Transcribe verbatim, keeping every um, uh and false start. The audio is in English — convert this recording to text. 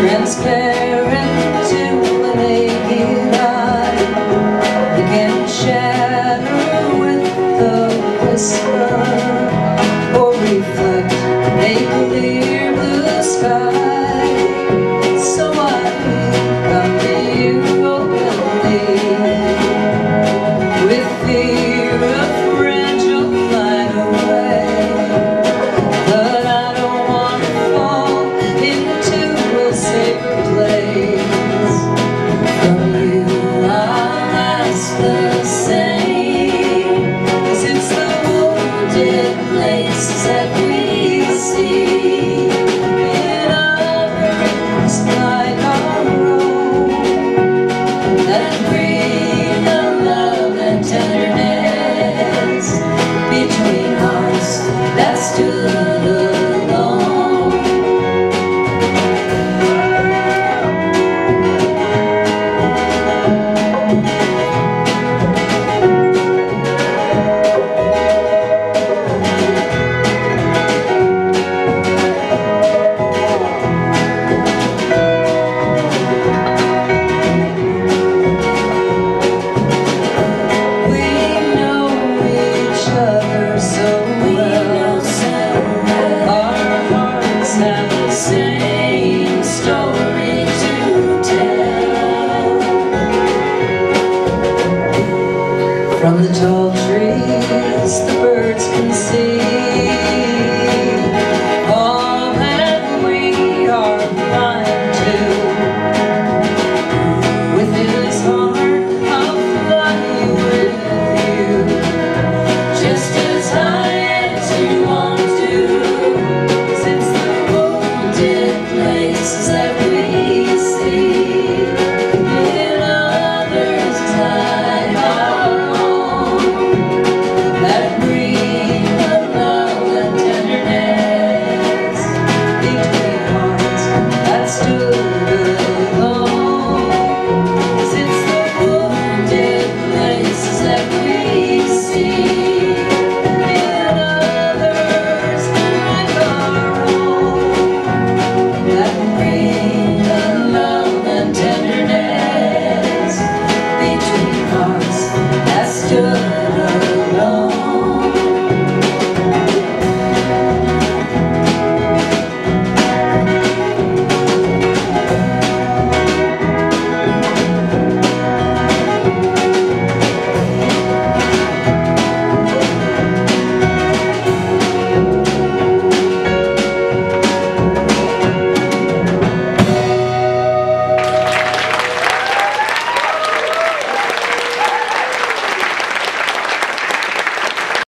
Transparent to the naked eye, they can shatter with the whisper, or reflect a clear blue sky. So I come to you openly, with fear of fragile flight away, but I don't want to fall into sacred place. From you I'll ask the same, 'cause it's the wounded place that we see in others like our own, that breed of love and tenderness between hearts that stood alone. From the tall trees, the birds can see.